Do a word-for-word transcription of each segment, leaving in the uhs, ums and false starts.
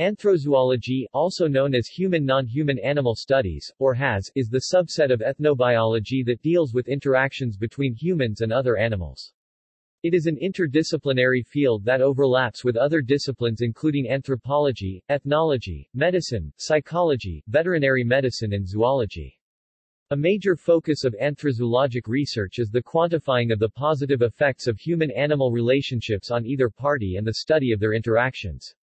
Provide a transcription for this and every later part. Anthrozoology, also known as human-non-human animal studies, or H A S, is the subset of ethnobiology that deals with interactions between humans and other animals. It is an interdisciplinary field that overlaps with other disciplines including anthropology, ethnology, medicine, psychology, veterinary medicine and zoology. A major focus of anthrozoologic research is the quantifying of the positive effects of human-animal relationships on either party and the study of their interactions.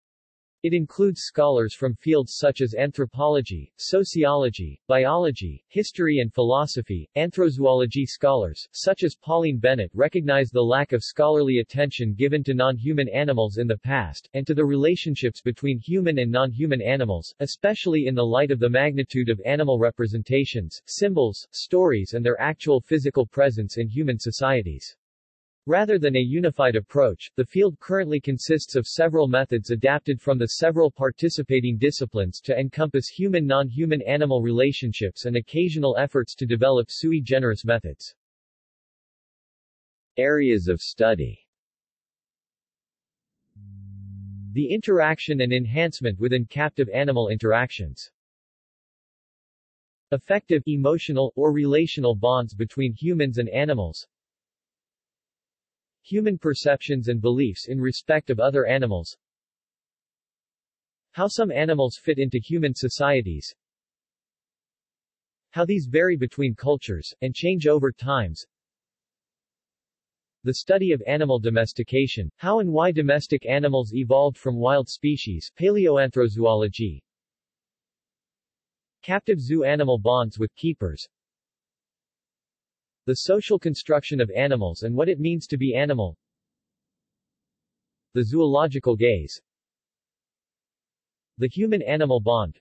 It includes scholars from fields such as anthropology, sociology, biology, history and philosophy. Anthrozoology scholars, such as Pauleen Bennett, recognize the lack of scholarly attention given to non-human animals in the past, and to the relationships between human and non-human animals, especially in the light of the magnitude of animal representations, symbols, stories and their actual physical presence in human societies. Rather than a unified approach, the field currently consists of several methods adapted from the several participating disciplines to encompass human-non-human animal relationships and occasional efforts to develop sui generis methods. Areas of study. The interaction and enhancement within captive animal interactions. Effective, emotional, or relational bonds between humans and animals. Human perceptions and beliefs in respect of other animals. How some animals fit into human societies. How these vary between cultures, and change over times. The study of animal domestication, how and why domestic animals evolved from wild species. Paleoanthrozoology. Captive zoo animal bonds with keepers. The social construction of animals and what it means to be animal. The zoological gaze. The human-animal bond.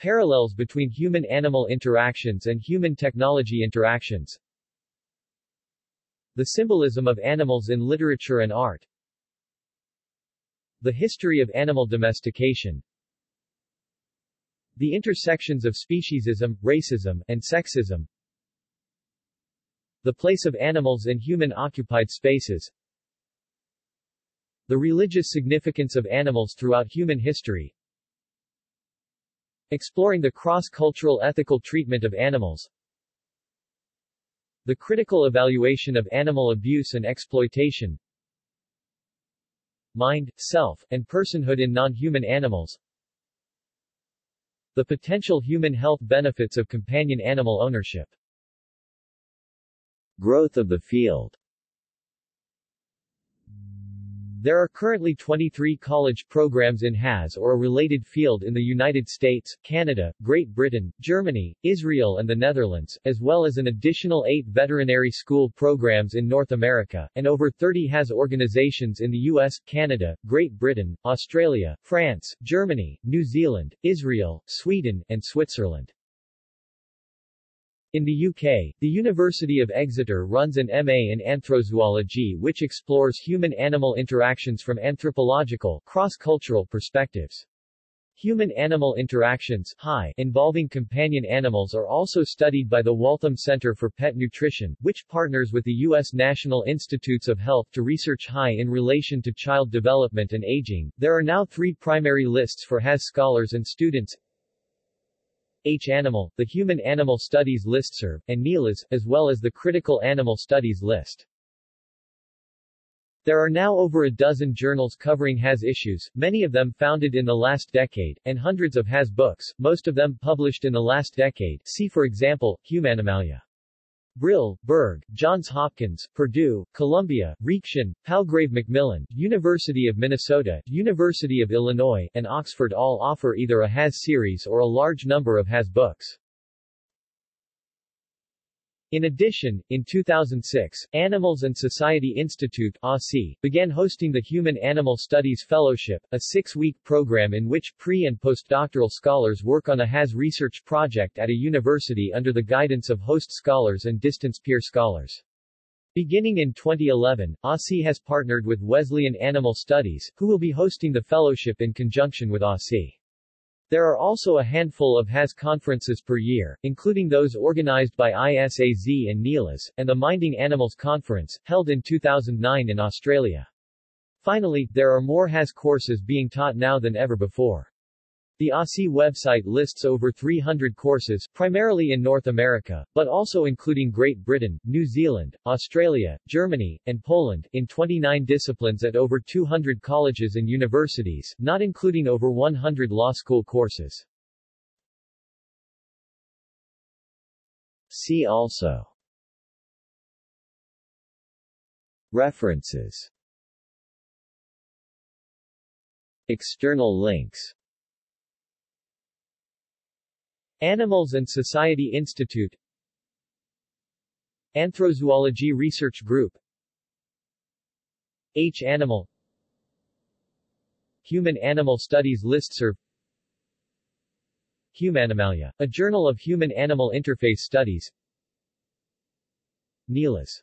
Parallels between human-animal interactions and human-technology interactions. The symbolism of animals in literature and art. The history of animal domestication. The intersections of speciesism, racism, and sexism. The place of animals in human-occupied spaces. The religious significance of animals throughout human history. Exploring the cross-cultural ethical treatment of animals. The critical evaluation of animal abuse and exploitation. Mind, self, and personhood in non-human animals. The potential human health benefits of companion animal ownership. Growth of the field. There are currently twenty-three college programs in H A S or a related field in the United States, Canada, Great Britain, Germany, Israel and the Netherlands, as well as an additional eight veterinary school programs in North America, and over thirty H A S organizations in the U S, Canada, Great Britain, Australia, France, Germany, New Zealand, Israel, Sweden, and Switzerland. In the U K, the University of Exeter runs an M A in anthrozoology which explores human-animal interactions from anthropological, cross-cultural perspectives. Human-animal interactions involving companion animals are also studied by the Waltham Center for Pet Nutrition, which partners with the U S National Institutes of Health to research H A in relation to child development and aging. There are now three primary lists for H A S scholars and students. H-Animal, the Human Animal Studies listserv, and N I L A S, as well as the Critical Animal Studies list. There are now over a dozen journals covering H A S issues, many of them founded in the last decade, and hundreds of H A S books, most of them published in the last decade. See for example, Humanimalia. Brill, Berg, Johns Hopkins, Purdue, Columbia, Reaction, Palgrave Macmillan, University of Minnesota, University of Illinois, and Oxford all offer either a H A S series or a large number of H A S books. In addition, in two thousand six, Animals and Society Institute (A S I) began hosting the Human Animal Studies Fellowship, a six-week program in which pre- and postdoctoral scholars work on a H A S research project at a university under the guidance of host scholars and distance peer scholars. Beginning in twenty eleven, A S I has partnered with Wesleyan Animal Studies, who will be hosting the fellowship in conjunction with A S I. There are also a handful of H A S conferences per year, including those organized by I S A Z and N I L A S, and the Minding Animals Conference, held in two thousand nine in Australia. Finally, there are more H A S courses being taught now than ever before. The A S I website lists over three hundred courses, primarily in North America, but also including Great Britain, New Zealand, Australia, Germany, and Poland, in twenty-nine disciplines at over two hundred colleges and universities, not including over one hundred law school courses. See also: References. External links. Animals and Society Institute, Anthrozoology Research Group, H Animal, Human Animal Studies Listserv, Humanamalia, a journal of human-animal interface studies, N I L A S.